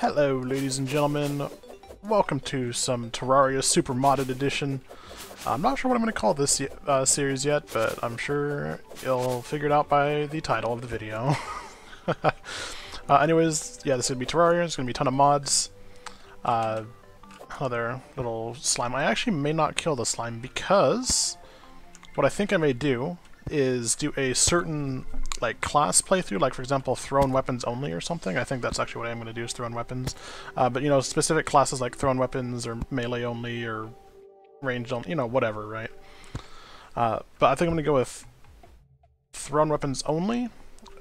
Hello, ladies and gentlemen. Welcome to some Terraria Super Modded Edition. I'm not sure what I'm going to call this series yet, but I'm sure you'll figure it out by the title of the video. Anyways, yeah, this is going to be Terraria. There's going to be a ton of mods. Other little slime. I actually may not kill the slime because what I think I may do is do a certain class playthrough, like for example thrown weapons only or something. I think that's actually what I'm going to do is thrown weapons, but you know, specific classes like thrown weapons or melee only or ranged only, you know, whatever, right? But I think I'm going to go with thrown weapons only,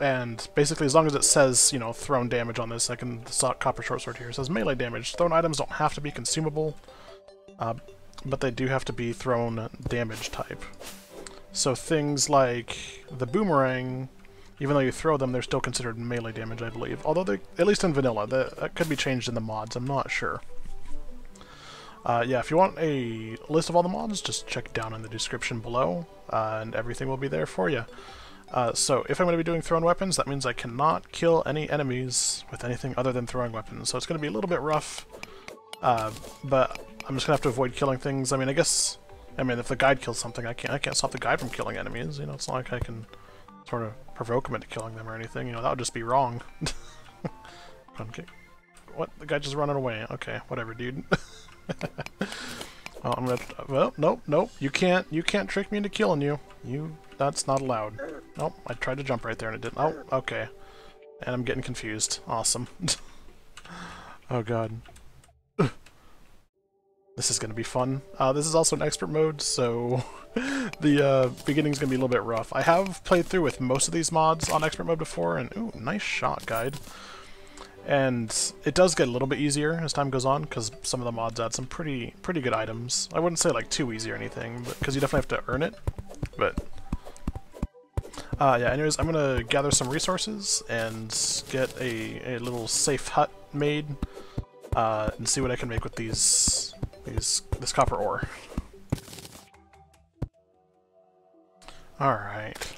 and basically as long as it says, you know, thrown damage on this, I can stock copper short sword here. It says melee damage. Thrown items don't have to be consumable, but they do have to be thrown damage type. So things like the boomerang, even though you throw them, they're still considered melee damage, I believe. Although, at least in vanilla, that could be changed in the mods, I'm not sure. Yeah, if you want a list of all the mods, just check down in the description below, and everything will be there for you. So, if I'm going to be doing thrown weapons, that means I cannot kill any enemies with anything other than throwing weapons. So it's going to be a little bit rough, but I'm just going to have to avoid killing things. I mean, if the guide kills something, I can't stop the guide from killing enemies. You know, it's not like I can sort of provoke him into killing them or anything. You know, that would just be wrong. Okay. What? The guy just running away. Okay, whatever, dude. Well, I'm gonna. Well, nope, nope. You can't trick me into killing you. That's not allowed. Nope. I tried to jump right there and it didn't. Oh, okay. And I'm getting confused. Awesome. Oh god. This is going to be fun. This is also an expert mode, so the beginning's going to be a little bit rough. I have played through with most of these mods on expert mode before, and ooh, nice shot, guide. And it does get a little bit easier as time goes on, because some of the mods add some pretty good items. I wouldn't say like too easy or anything, but because you definitely have to earn it. But yeah, anyways, I'm going to gather some resources and get a little safe hut made and see what I can make with these. This copper ore. Alright.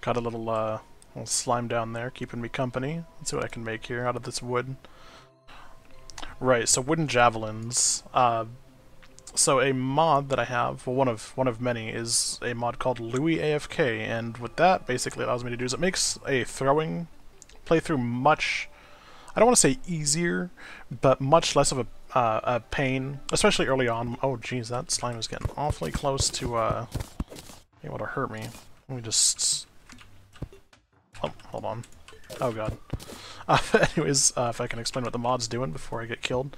Got a little slime down there keeping me company. Let's see what I can make here out of this wood. Right, so wooden javelins. So a mod that I have, well, one of many, is a mod called Luiafk, and what that basically allows me to do is it makes a throwing playthrough much, I don't want to say easier, but much less of a pain, especially early on. Oh geez, that slime is getting awfully close to able to hurt me. Let me just... Oh, hold on. Oh god. Anyways, if I can explain what the mod's doing before I get killed.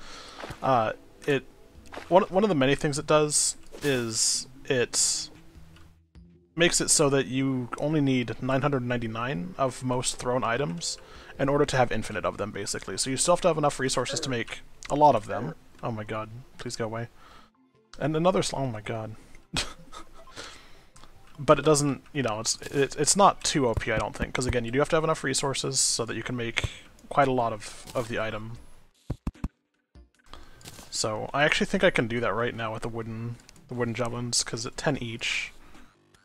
One of the many things it does is it makes it so that you only need 999 of most thrown items in order to have infinite of them, basically. So you still have to have enough resources to make a lot of them. Oh my god, please go away. And another slime, oh my god. But it doesn't, you know, it's not too OP, I don't think, because again, you do have to have enough resources so that you can make quite a lot of the item. So I actually think I can do that right now with the wooden javelins, because at 10 each,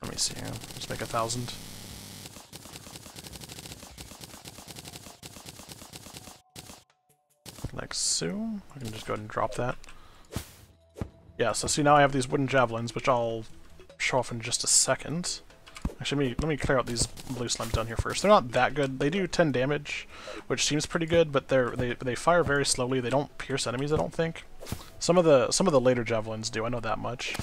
let me see here, just make 1,000. Like so. I can just go ahead and drop that. Yeah, so see, now I have these wooden javelins, which I'll show off in just a second. Actually, let me clear out these blue slimes down here first. They're not that good. They do 10 damage, which seems pretty good, but they fire very slowly. They don't pierce enemies, I don't think. Some of the later javelins do, I know that much.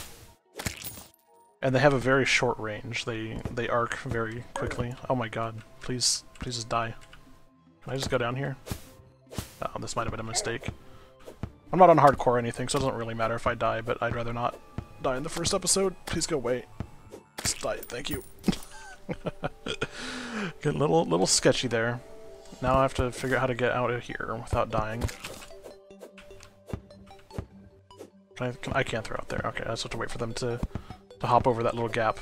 And they have a very short range. They arc very quickly. Oh my god. Please just die. Can I just go down here? Oh, this might have been a mistake. I'm not on hardcore or anything, so it doesn't really matter if I die, but I'd rather not die in the first episode. Please go away. Just die, thank you. Get a little sketchy there. Now I have to figure out how to get out of here without dying. I can't throw out there. Okay, I just have to wait for them to hop over that little gap.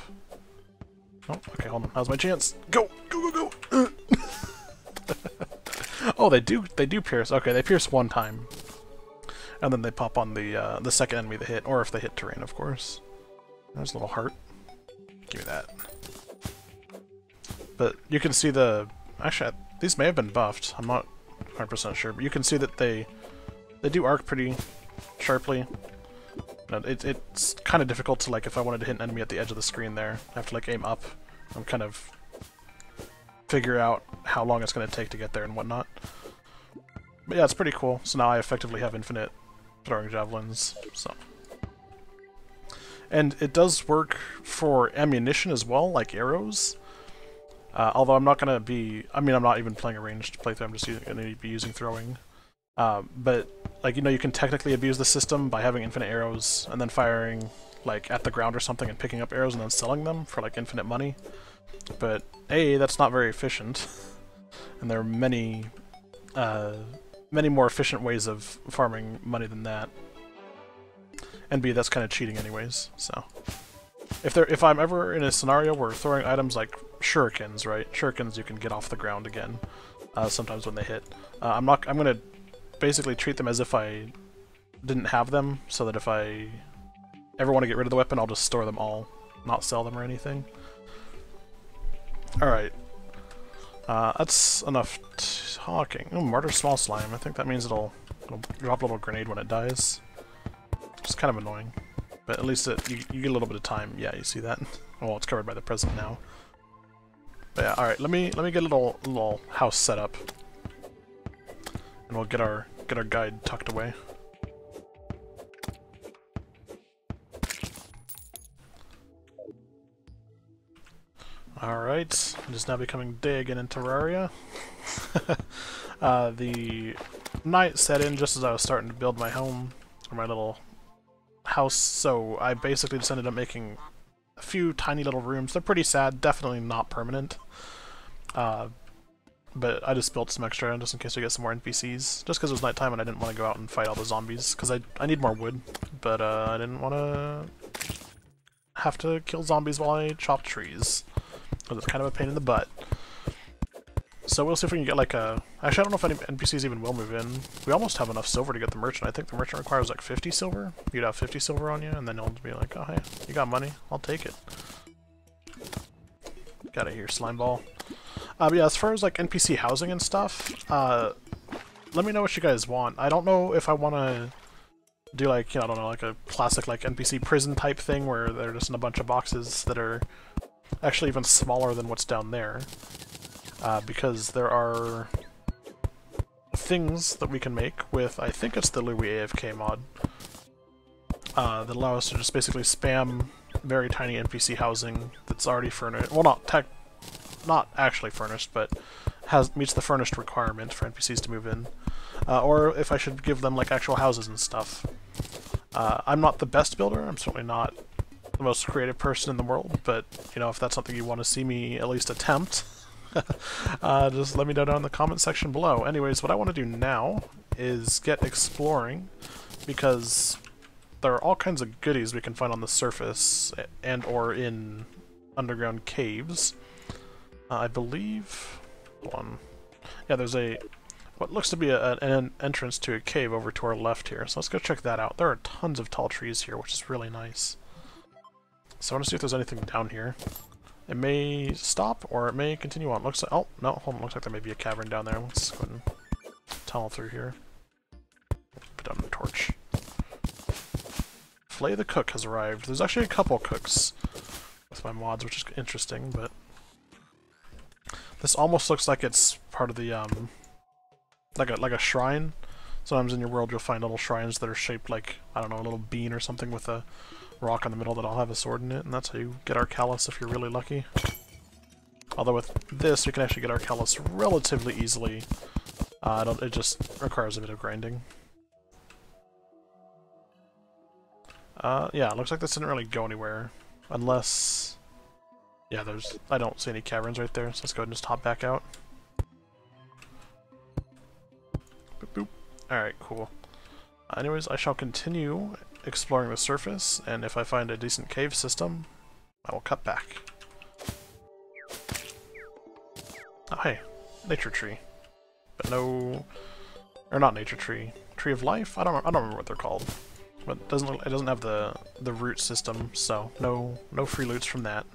Oh, okay, hold on. Now's my chance. Go! Go, go, go! Oh, they do pierce. Okay, they pierce one time, and then they pop on the second enemy they hit, or if they hit terrain, of course. There's a little heart. Give me that. But you can see the... Actually, these may have been buffed. I'm not 100% sure, but you can see that they do arc pretty sharply. It's kind of difficult to, like, if I wanted to hit an enemy at the edge of the screen there, I have to, like, aim up and kind of figure out how long it's going to take to get there and whatnot. But yeah, it's pretty cool. So now I effectively have infinite throwing javelins, so... And it does work for ammunition as well, like arrows. Although I'm not going to be... I mean, I'm not even playing a ranged playthrough, I'm just going to be using throwing. But, like, you know, you can technically abuse the system by having infinite arrows and then firing, like, at the ground or something and picking up arrows and then selling them for, like, infinite money. But, A, that's not very efficient. And there are many... many more efficient ways of farming money than that. And B, that's kind of cheating anyways, so... If I'm ever in a scenario where throwing items like shurikens, right? Shurikens you can get off the ground again, sometimes when they hit. I'm gonna basically treat them as if I didn't have them, so that if I ever want to get rid of the weapon, I'll just store them all, not sell them or anything. Alright. That's enough talking. Oh, martyr small slime. I think that means it'll drop a little grenade when it dies. It's kind of annoying, but at least you get a little bit of time. Yeah, you see that? Oh, well, it's covered by the present now. But yeah, all right. Let me get a little house set up, and we'll get our guide tucked away. Alright, it is now becoming day again in Terraria. The night set in just as I was starting to build my home, or my little house, so I basically just ended up making a few tiny little rooms. They're pretty sad, definitely not permanent. But I just built some extra just in case we get some more NPCs, just because it was nighttime and I didn't want to go out and fight all the zombies, because I need more wood, but I didn't want to have to kill zombies while I chop trees. Because it's kind of a pain in the butt. So we'll see if we can get like a... Actually, I don't know if any NPCs even will move in. We almost have enough silver to get the merchant. I think the merchant requires like 50 silver. You'd have 50 silver on you, and then he'll be like, oh hey, you got money, I'll take it. Gotta hear slime ball. But yeah, as far as like NPC housing and stuff, let me know what you guys want. I don't know if I want to do like, you know, I don't know, like a classic like NPC prison type thing where they're just in a bunch of boxes that are actually even smaller than what's down there, because there are things that we can make with, I think it's the Luiafk mod, that allow us to just basically spam very tiny NPC housing that's already furnished, well not actually furnished, but meets the furnished requirement for NPCs to move in, or if I should give them like actual houses and stuff. I'm not the best builder, I'm certainly not the most creative person in the world, but you know, if that's something you want to see me at least attempt, just let me know down in the comment section below. Anyways, what I want to do now is get exploring, because there are all kinds of goodies we can find on the surface and or in underground caves. I believe, hold on, yeah, there's a what looks to be an entrance to a cave over to our left here, so let's go check that out. There are tons of tall trees here, which is really nice. So I want to see if there's anything down here. It may stop, or it may continue on. Looks like... Oh, no, hold on. Looks like there may be a cavern down there. Let's go ahead and tunnel through here. Put down the torch. Flay the cook has arrived. There's actually a couple cooks with my mods, which is interesting, but... This almost looks like it's part of the, like a shrine. Sometimes in your world you'll find little shrines that are shaped like, I don't know, a little bean or something with a... rock in the middle that I'll have a sword in it, and that's how you get Arkhalis if you're really lucky. Although with this, we can actually get Arkhalis relatively easily. It just requires a bit of grinding. Yeah, it looks like this didn't really go anywhere. Unless... Yeah, there's... I don't see any caverns right there, so let's go ahead and just hop back out. Boop boop. Alright, cool. Anyways, I shall continue exploring the surface, and if I find a decent cave system, I will cut back. Oh hey, nature tree. But no, or not nature tree. Tree of life? I don't remember what they're called. But it doesn't have the root system, so no free loots from that.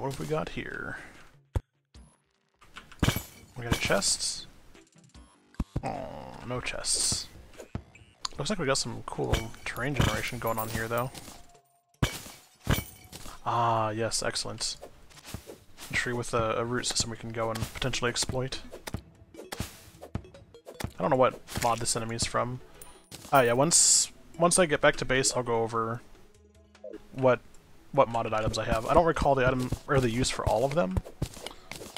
What have we got here? We got a chest. Oh, no chests. Looks like we got some cool terrain generation going on here, though. Ah, yes, excellent. A tree with a root system we can go and potentially exploit. I don't know what mod this enemy is from. Oh yeah, once I get back to base, I'll go over what modded items I have. I don't recall the item or the use for all of them,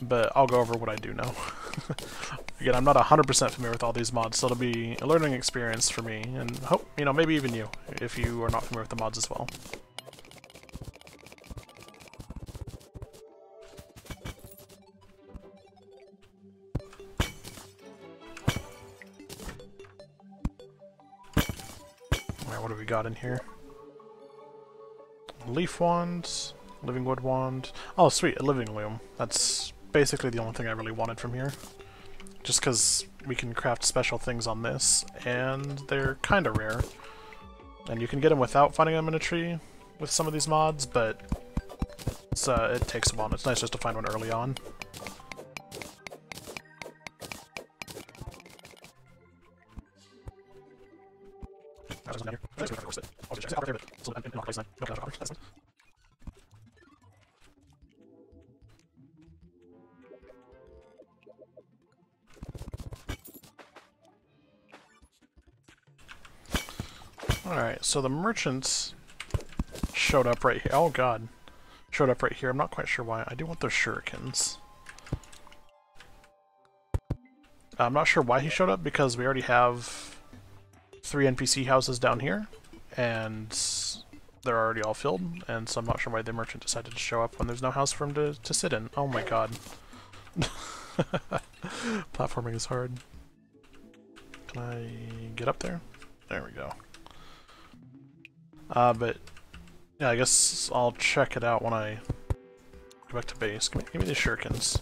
but I'll go over what I do know. Again, I'm not 100% familiar with all these mods, so it'll be a learning experience for me, and hope, you know, maybe even you, if you are not familiar with the mods as well. What do we got in here? Leaf wand, living wood wand. Oh, sweet, a living loom. That's basically the only thing I really wanted from here. Just because we can craft special things on this, and they're kind of rare. And you can get them without finding them in a tree with some of these mods, but it's, it takes a while. It's nice just to find one early on. Alright, so the merchants showed up right here. Oh god. Showed up right here. I'm not quite sure why. I do want those shurikens. I'm not sure why he showed up, because we already have 3 NPC houses down here, and they're already all filled, and so I'm not sure why the merchant decided to show up when there's no house for him to sit in. Oh my god. Platforming is hard. Can I get up there? There we go. But yeah, I guess I'll check it out when I go back to base. Give me the shurikens.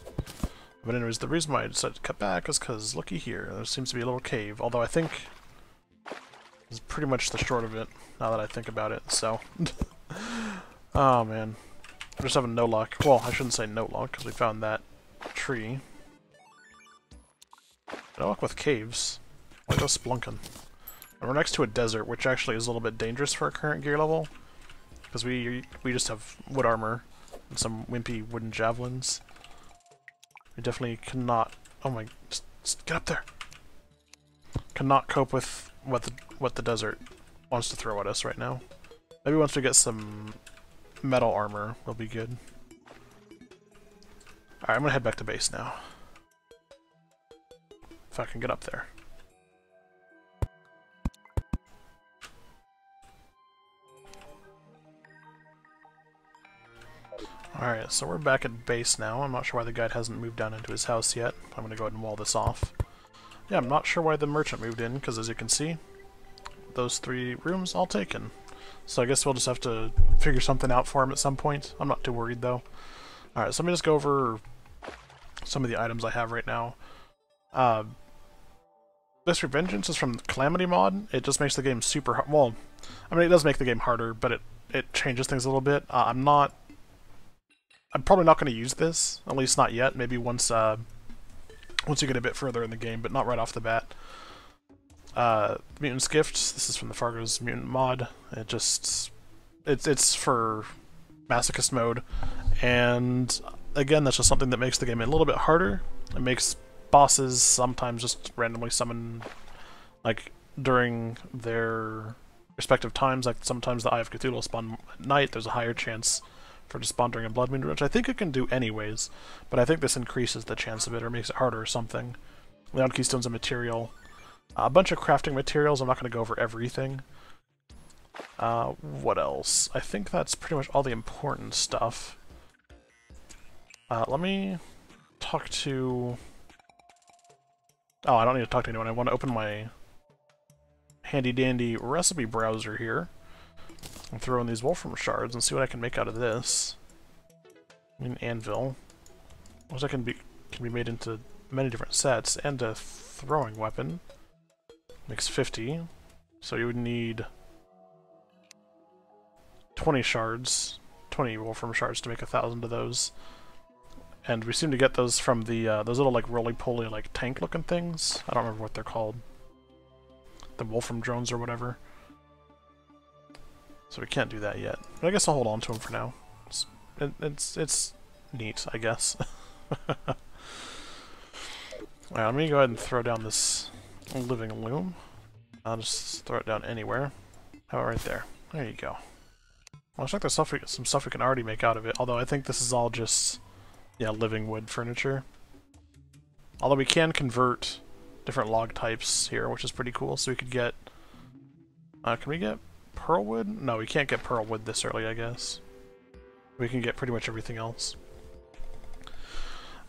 But anyways, the reason why I decided to cut back is because, looky here, there seems to be a little cave, although I think it's pretty much the short of it, now that I think about it, so. Oh man, I'm just having no luck. Well, I shouldn't say no luck, because we found that tree. No luck with caves. Why go splunking? And we're next to a desert, which actually is a little bit dangerous for our current gear level, because we just have wood armor and some wimpy wooden javelins. We definitely cannot. Oh my! Just get up there. Cannot cope with what the desert wants to throw at us right now. Maybe once we get some metal armor, we'll be good. All right, I'm gonna head back to base now. If I can get up there. Alright, so we're back at base now. I'm not sure why the guide hasn't moved down into his house yet. I'm going to go ahead and wall this off. Yeah, I'm not sure why the merchant moved in, because as you can see, those 3 rooms all taken. So I guess we'll just have to figure something out for him at some point. I'm not too worried, though. Alright, so let me just go over some of the items I have right now. This Revengeance is from Calamity Mod. It just makes the game super hard. Well, I mean, it does make the game harder, but it changes things a little bit. I'm probably not going to use this, at least not yet. Maybe once you get a bit further in the game, but not right off the bat. Mutant's Gift. This is from the Fargo's Mutant Mod. It just it's for masochist mode, and again, that's just something that makes the game a little bit harder. It makes bosses sometimes just randomly summon, like during their respective times. Like sometimes the Eye of Cthulhu will spawn at night. There's a higher chance for just spawn during a blood moon, which I think it can do anyways, but I think this increases the chance of it or makes it harder or something. Leon Keystone's a material. A bunch of crafting materials. I'm not going to go over everything. What else? I think that's pretty much all the important stuff. Let me talk to... Oh, I don't need to talk to anyone. I want to open my handy-dandy recipe browser here. I'll throw in these wolfram shards and see what I can make out of this. I mean, anvil. Which can be made into many different sets, and a throwing weapon. Makes 50. So you would need 20 shards 20 Wolfram shards to make 1,000 of those. And we seem to get those from the those little like roly-poly like tank-looking things. I don't remember what they're called. The Wolfram drones or whatever. So we can't do that yet. But I guess I'll hold on to them for now. It's neat, I guess. Alright, I'm gonna go ahead and throw down this living loom. I'll just throw it down anywhere. How about right there? There you go. Well, looks like there's stuff some stuff we can already make out of it, although I think this is all just, yeah, living wood furniture. Although we can convert different log types here, which is pretty cool, so we could get... can we get pearl wood? No, we can't get pearl wood this early, I guess. We can get pretty much everything else.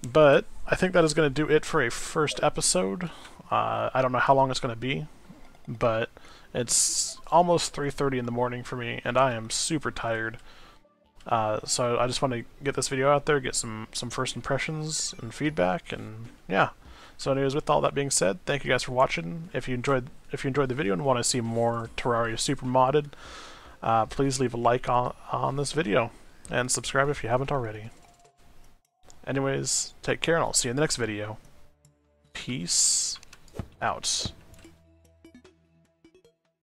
But I think that is going to do it for a first episode. I don't know how long it's going to be, but it's almost 3:30 in the morning for me, and I am super tired. So I just want to get this video out there, get some first impressions and feedback, and yeah. So anyways, with all that being said, thank you guys for watching. If you enjoyed the video and want to see more Terraria Super Modded, please leave a like on this video, and subscribe if you haven't already. Anyways, take care, and I'll see you in the next video. Peace out.